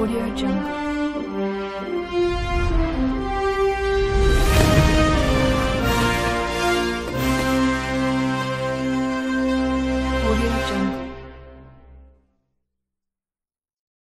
Audio Jungle.